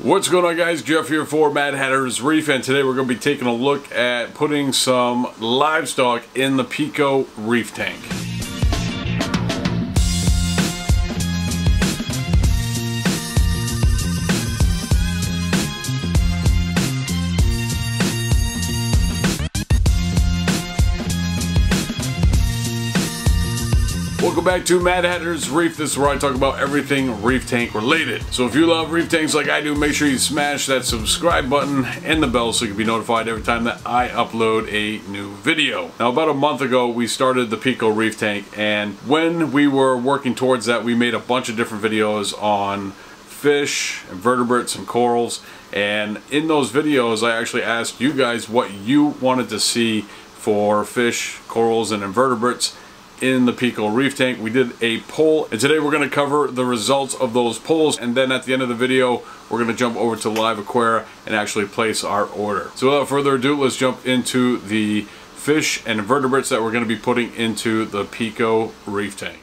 What's going on, guys? Jeff here for Mad Hatter's Reef, and today we're going to be taking a look at putting some livestock in the Pico Reef Tank. Welcome back to Mad Hatter's Reef. This is where I talk about everything reef tank related. So if you love reef tanks like I do, make sure you smash that subscribe button and the bell so you can be notified every time that I upload a new video. Now, about a month ago, we started the Pico Reef Tank, and when we were working towards that, we made a bunch of different videos on fish, invertebrates, and corals. And in those videos, I actually asked you guys what you wanted to see for fish, corals, and invertebrates in the Pico Reef Tank. We did a poll, and today we're going to cover the results of those polls, and then at the end of the video we're going to jump over to LiveAquaria and actually place our order. So without further ado, let's jump into the fish and invertebrates that we're going to be putting into the Pico Reef Tank.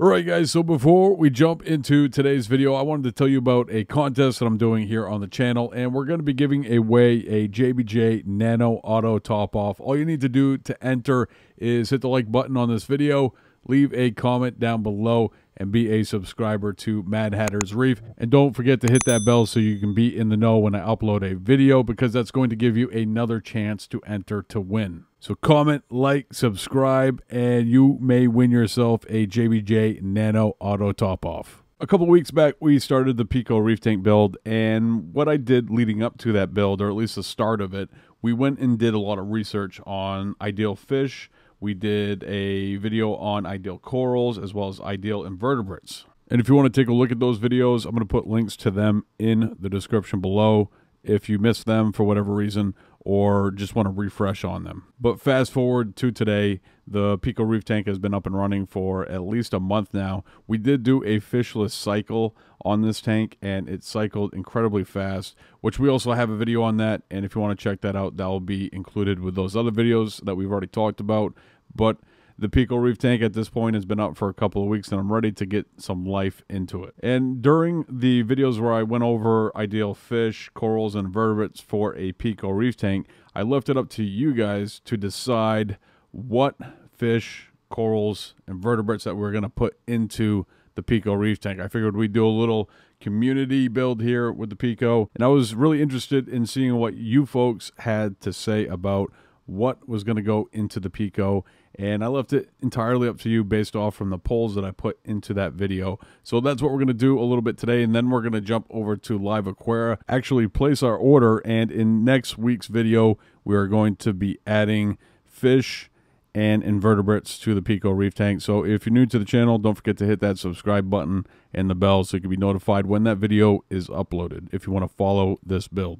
Alright guys, so before we jump into today's video, I wanted to tell you about a contest that I'm doing here on the channel, and we're going to be giving away a JBJ Nano Auto Top Off. All you need to do to enter is hit the like button on this video, leave a comment down below, and be a subscriber to Mad Hatter's Reef. And don't forget to hit that bell so you can be in the know when I upload a video, because that's going to give you another chance to enter to win. So comment, like, subscribe, and you may win yourself a JBJ Nano Auto Top Off. A couple weeks back, we started the Pico Reef Tank build, and what I did leading up to that build, or at least the start of it, we went and did a lot of research on ideal fish. We did a video on ideal corals as well as ideal invertebrates. And if you want to take a look at those videos, I'm going to put links to them in the description below if you missed them for whatever reason, or just want to refresh on them. But fast forward to today, the Pico Reef Tank has been up and running for at least a month now. We did do a fishless cycle on this tank, and it cycled incredibly fast, which we also have a video on that, and if you want to check that out, that will be included with those other videos that we've already talked about. But the Pico Reef Tank at this point has been up for a couple of weeks, and I'm ready to get some life into it. And during the videos where I went over ideal fish, corals, and invertebrates for a Pico Reef Tank, I left it up to you guys to decide what fish, corals, invertebrates that we're going to put into the Pico Reef Tank. I figured we'd do a little community build here with the Pico, and I was really interested in seeing what you folks had to say about what was going to go into the Pico. And I left it entirely up to you based off from the polls that I put into that video. So that's what we're going to do a little bit today, and then we're going to jump over to LiveAquaria, actually place our order, and in next week's video, we are going to be adding fish and invertebrates to the Pico Reef Tank. So if you're new to the channel, don't forget to hit that subscribe button and the bell so you can be notified when that video is uploaded if you want to follow this build.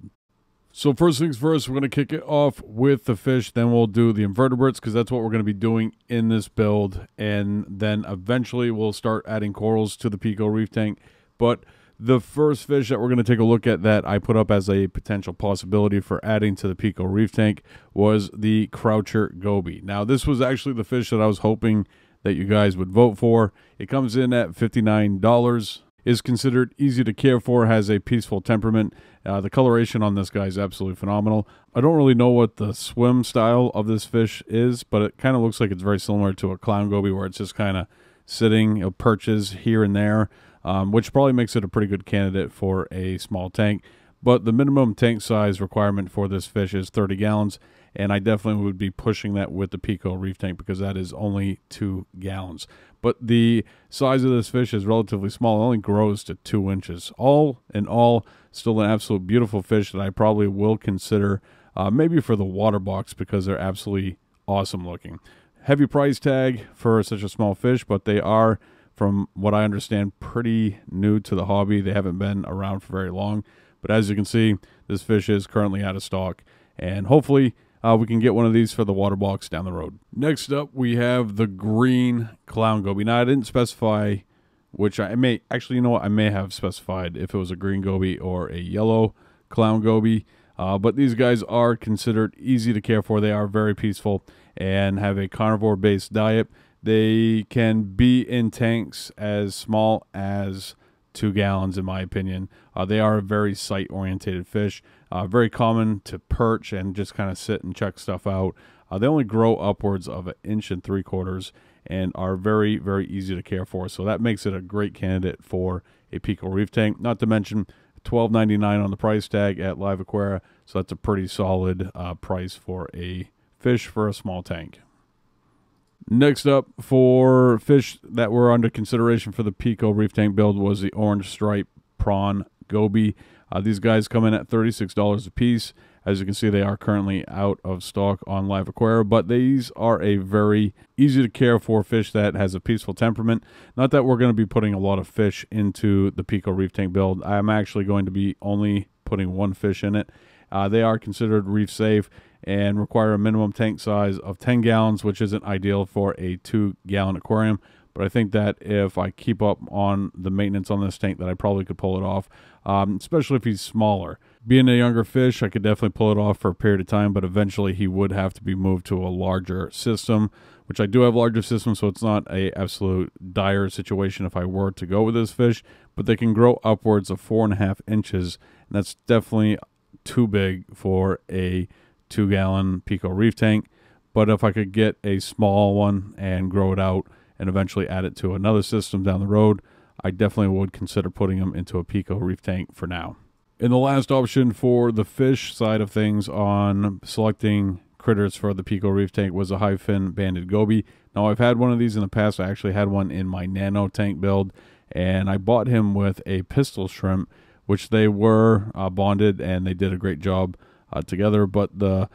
So first things first, we're going to kick it off with the fish, then we'll do the invertebrates, because that's what we're going to be doing in this build, and then eventually we'll start adding corals to the Pico Reef Tank. But the first fish that we're going to take a look at that I put up as a potential possibility for adding to the Pico Reef Tank was the Croucher Goby. Now, this was actually the fish that I was hoping that you guys would vote for. It comes in at $59. Is considered easy to care for, has a peaceful temperament. The coloration on this guy is absolutely phenomenal. I don't really know what the swim style of this fish is, but it kind of looks like it's very similar to a clown goby, where it's just kind of sitting, you know, perches here and there, which probably makes it a pretty good candidate for a small tank. But the minimum tank size requirement for this fish is 30 gallons, and I definitely would be pushing that with the Pico Reef Tank, because that is only 2 gallons. But the size of this fish is relatively small. It only grows to 2 inches. All in all, still an absolute beautiful fish that I probably will consider maybe for the water box, because they're absolutely awesome looking. Heavy price tag for such a small fish, but they are, from what I understand, pretty new to the hobby. They haven't been around for very long. But as you can see, this fish is currently out of stock, and hopefully we can get one of these for the water box down the road. Next up, we have the green clown goby. Now, I didn't specify which I may, actually, you know what? I may have specified if it was a green goby or a yellow clown goby, but these guys are considered easy to care for. They are very peaceful and have a carnivore-based diet. They can be in tanks as small as 2 gallons in my opinion. They are a very sight oriented fish, very common to perch and just kind of sit and check stuff out. They only grow upwards of 1 3/4 inches and are very, very easy to care for. So that makes it a great candidate for a Pico Reef Tank. Not to mention $12.99 on the price tag at LiveAquaria. So that's a pretty solid price for a fish for a small tank. Next up for fish that were under consideration for the Pico Reef Tank build was the Orange Stripe Prawn Goby. These guys come in at $36 a piece. As you can see, they are currently out of stock on LiveAquaria, but these are a very easy to care for fish that has a peaceful temperament. Not that we're going to be putting a lot of fish into the Pico Reef Tank build. I'm actually going to be only putting one fish in it. They are considered reef safe and require a minimum tank size of 10 gallons, which isn't ideal for a 2-gallon aquarium. But I think that if I keep up on the maintenance on this tank, that I probably could pull it off, especially if he's smaller. Being a younger fish, I could definitely pull it off for a period of time, but eventually he would have to be moved to a larger system, which I do have larger systems, so it's not an absolute dire situation if I were to go with this fish, but they can grow upwards of 4.5 inches, and that's definitely too big for a 2-gallon Pico Reef Tank. But if I could get a small one and grow it out, and eventually add it to another system down the road, I definitely would consider putting them into a Pico Reef Tank for now. And the last option for the fish side of things on selecting critters for the Pico Reef Tank was a high fin banded goby. Now I've had one of these in the past. I actually had one in my nano tank build, and I bought him with a pistol shrimp, which they were bonded, and they did a great job together. But the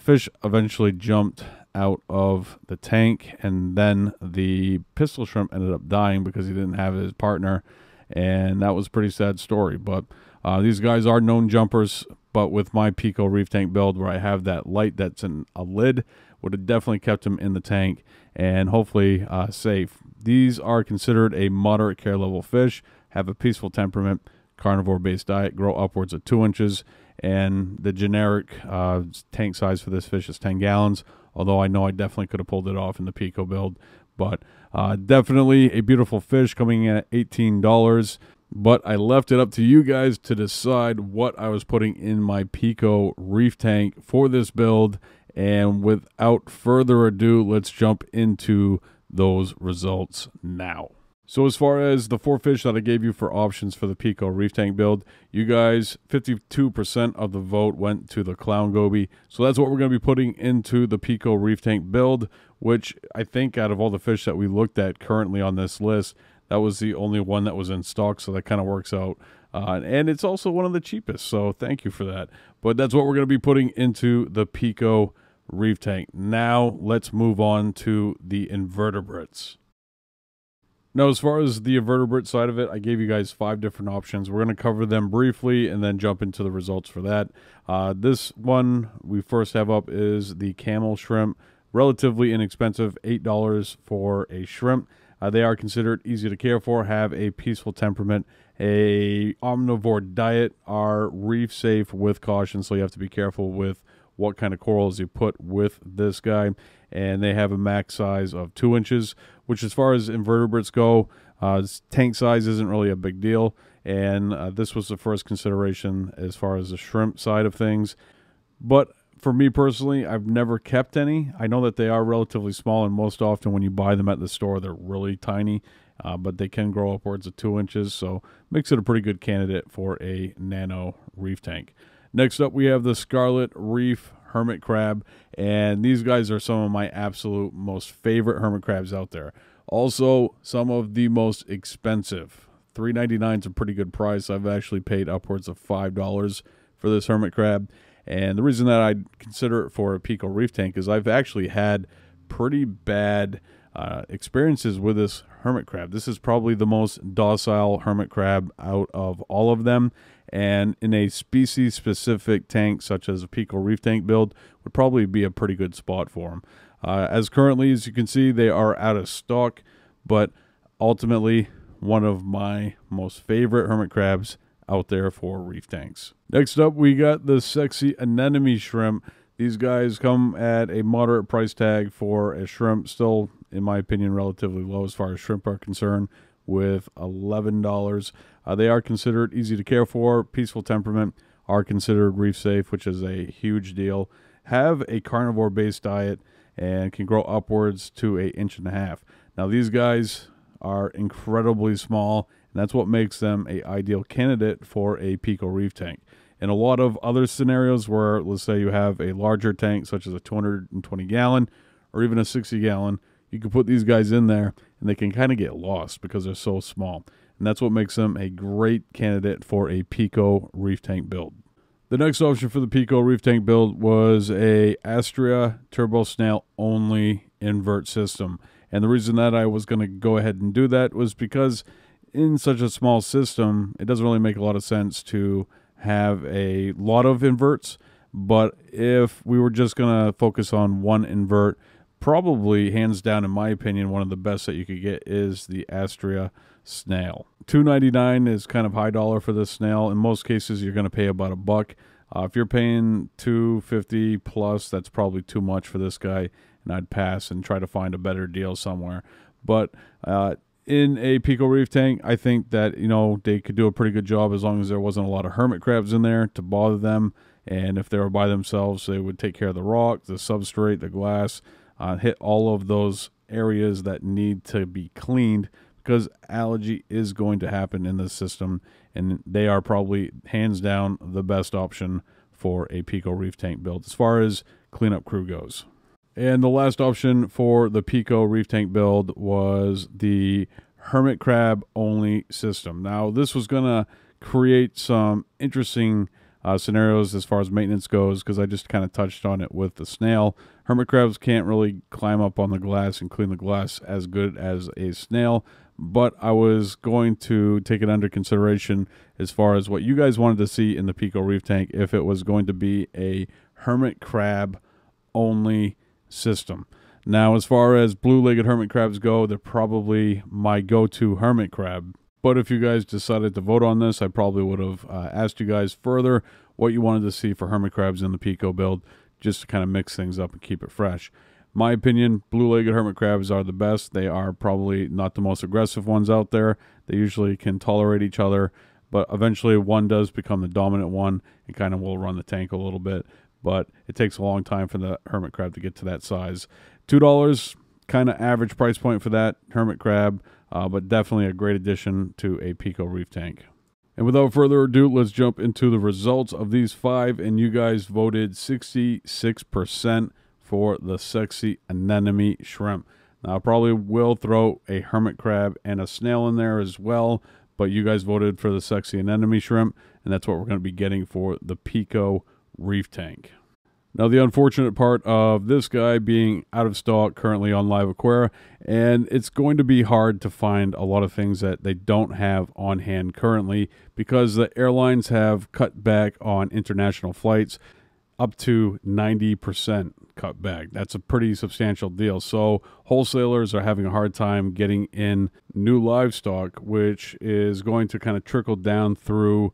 fish eventually jumped out of the tank, and then the pistol shrimp ended up dying because he didn't have his partner, and that was a pretty sad story. But these guys are known jumpers, but with my Pico Reef Tank build where I have that light that's in a lid, would have definitely kept him in the tank and hopefully safe. These are considered a moderate care level fish, have a peaceful temperament, carnivore based diet, grow upwards of 2 inches, and the generic tank size for this fish is 10 gallons. Although I know I definitely could have pulled it off in the Pico build. But definitely a beautiful fish coming in at $18. But I left it up to you guys to decide what I was putting in my Pico Reef Tank for this build. And without further ado, let's jump into those results now. So as far as the 4 fish that I gave you for options for the Pico Reef Tank build, you guys, 52% of the vote went to the clown goby. So that's what we're going to be putting into the Pico Reef Tank build, which I think out of all the fish that we looked at currently on this list, that was the only one that was in stock. So that kind of works out. And it's also one of the cheapest. So thank you for that. But that's what we're going to be putting into the Pico Reef Tank. Now let's move on to the invertebrates. Now, as far as the invertebrate side of it, I gave you guys 5 different options. We're going to cover them briefly and then jump into the results for that. This one we first have up is the camel shrimp. Relatively inexpensive, $8 for a shrimp. They are considered easy to care for, have a peaceful temperament, an omnivore diet, are reef safe with caution, so you have to be careful with what kind of corals you put with this guy. And they have a max size of 2 inches, which as far as invertebrates go, tank size isn't really a big deal. And this was the first consideration as far as the shrimp side of things. But for me personally, I've never kept any. I know that they are relatively small, and most often when you buy them at the store, they're really tiny, but they can grow upwards of 2 inches. So makes it a pretty good candidate for a nano reef tank. Next up, we have the Scarlet Reef Hermit Crab, and these guys are some of my absolute most favorite hermit crabs out there. Also, some of the most expensive. $3.99 is a pretty good price. I've actually paid upwards of $5 for this hermit crab, and the reason that I'd consider it for a Pico Reef Tank is I've actually had pretty bad experiences with this hermit crab. This is probably the most docile hermit crab out of all of them, and in a species specific tank such as a Pico Reef Tank build would probably be a pretty good spot for them. As currently, as you can see, they are out of stock, but ultimately one of my most favorite hermit crabs out there for reef tanks. Next up, we got the sexy anemone shrimp. These guys come at a moderate price tag for a shrimp, still in my opinion relatively low as far as shrimp are concerned. with $11. They are considered easy to care for, peaceful temperament, are considered reef safe, which is a huge deal. Have a carnivore-based diet and can grow upwards to an inch and a half. Now, these guys are incredibly small, and that's what makes them an ideal candidate for a Pico Reef tank. In a lot of other scenarios where, let's say you have a larger tank, such as a 220-gallon or even a 60-gallon, you can put these guys in there, and they can kind of get lost because they're so small. And that's what makes them a great candidate for a Pico Reef tank build. The next option for the Pico Reef tank build was a Astrea turbo snail only invert system. And the reason that I was going to go ahead and do that was because in such a small system, it doesn't really make a lot of sense to have a lot of inverts. But if we were just going to focus on one invert, probably, hands down, in my opinion, one of the best that you could get is the Astrea snail. $2.99 is kind of high dollar for this snail. In most cases, you're going to pay about $1. If you're paying $2.50 plus, that's probably too much for this guy, and I'd pass and try to find a better deal somewhere. But in a Pico Reef tank, I think that, you know, they could do a pretty good job as long as there wasn't a lot of hermit crabs in there to bother them. And if they were by themselves, they would take care of the rock, the substrate, the glass. Hit all of those areas that need to be cleaned, because algae is going to happen in this system, and they are probably, hands down, the best option for a Pico Reef tank build as far as cleanup crew goes. And the last option for the Pico Reef tank build was the hermit crab only system. Now, this was going to create some interesting scenarios as far as maintenance goes, because I just kind of touched on it with the snail. Hermit crabs can't really climb up on the glass and clean the glass as good as a snail, but I was going to take it under consideration as far as what you guys wanted to see in the Pico Reef tank if it was going to be a hermit crab only system. Now, as far as blue-legged hermit crabs go, they're probably my go-to hermit crab. But if you guys decided to vote on this, I probably would have asked you guys further what you wanted to see for hermit crabs in the Pico build, just to kind of mix things up and keep it fresh. My opinion, blue-legged hermit crabs are the best. They are probably not the most aggressive ones out there. They usually can tolerate each other, but eventually one does become the dominant one and kind of will run the tank a little bit. But it takes a long time for the hermit crab to get to that size. $2, kind of average price point for that hermit crab. But definitely a great addition to a Pico Reef tank. And without further ado, let's jump into the results of these five. And you guys voted 66% for the sexy anemone shrimp. Now, I probably will throw a hermit crab and a snail in there as well, but you guys voted for the sexy anemone shrimp, and that's what we're going to be getting for the Pico Reef tank. Now, the unfortunate part of this guy being out of stock currently on LiveAquaria, and it's going to be hard to find a lot of things that they don't have on hand currently, because the airlines have cut back on international flights up to 90% cut back. That's a pretty substantial deal. So wholesalers are having a hard time getting in new livestock, which is going to kind of trickle down through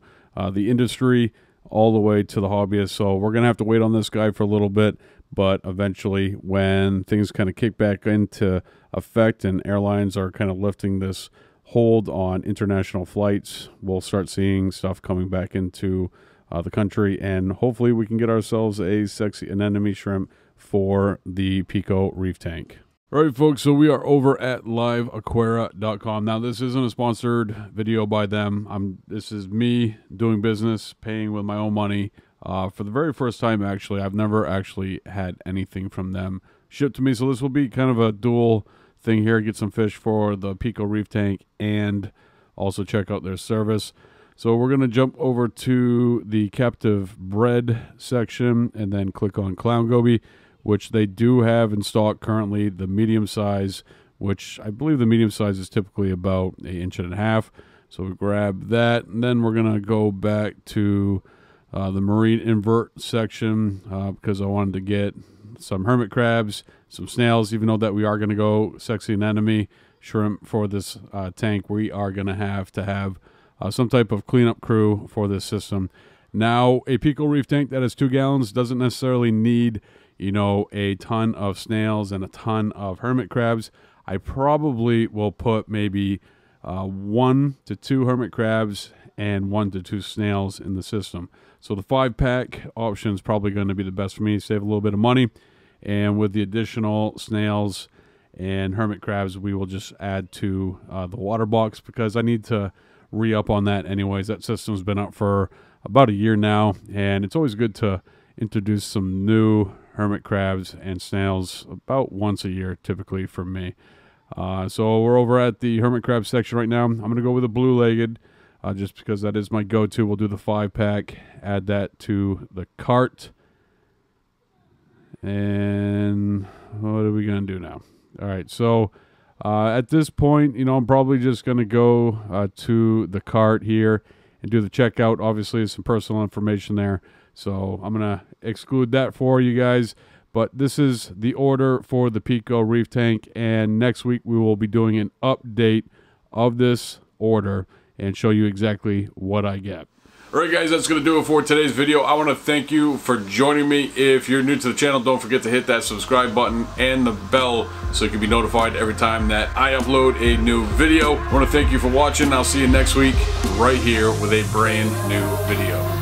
the industry all the way to the hobbyist. So we're going to have to wait on this guy for a little bit, but eventually when things kind of kick back into effect and airlines are kind of lifting this hold on international flights, we'll start seeing stuff coming back into the country, and hopefully we can get ourselves a sexy anemone shrimp for the Pico Reef tank. All right, folks, so we are over at liveaquaria.com. Now, this isn't a sponsored video by them. This is me doing business, paying with my own money. For the very first time, actually, I've never actually had anything from them shipped to me. So this will be kind of a dual thing here. Get some fish for the Pico Reef tank and also check out their service. So we're going to jump over to the captive bred section and then click on clown goby, which they do have in stock currently, the medium size, which I believe the medium size is typically about an inch and a half. So we grab that, and then we're going to go back to the marine invert section because I wanted to get some hermit crabs, some snails, even though that we are going to go sexy anemone shrimp for this tank. We are going to have some type of cleanup crew for this system. Now, a Pico Reef tank that is 2 gallons doesn't necessarily need, you know, a ton of snails and a ton of hermit crabs. I probably will put maybe 1 to 2 hermit crabs and 1 to 2 snails in the system. So the 5-pack option is probably going to be the best for me. Save a little bit of money. And with the additional snails and hermit crabs, we will just add to the water box, because I need to re-up on that anyways. That system's been up for about a year now, and it's always good to introduce some new hermit crabs and snails about once a year typically for me. So we're over at the hermit crab section right now. I'm going to go with a blue-legged just because that is my go-to. We'll do the 5-pack, add that to the cart. And what are we going to do now? All right, so at this point, you know, I'm probably just going to go to the cart here and do the checkout. Obviously, there's some personal information there, so I'm going to exclude that for you guys. But this is the order for the Pico Reef Tank, and next week we will be doing an update of this order and show you exactly what I get. All right, guys, that's going to do it for today's video. I want to thank you for joining me. If you're new to the channel, don't forget to hit that subscribe button and the bell so you can be notified every time that I upload a new video. I want to thank you for watching. I'll see you next week right here with a brand new video.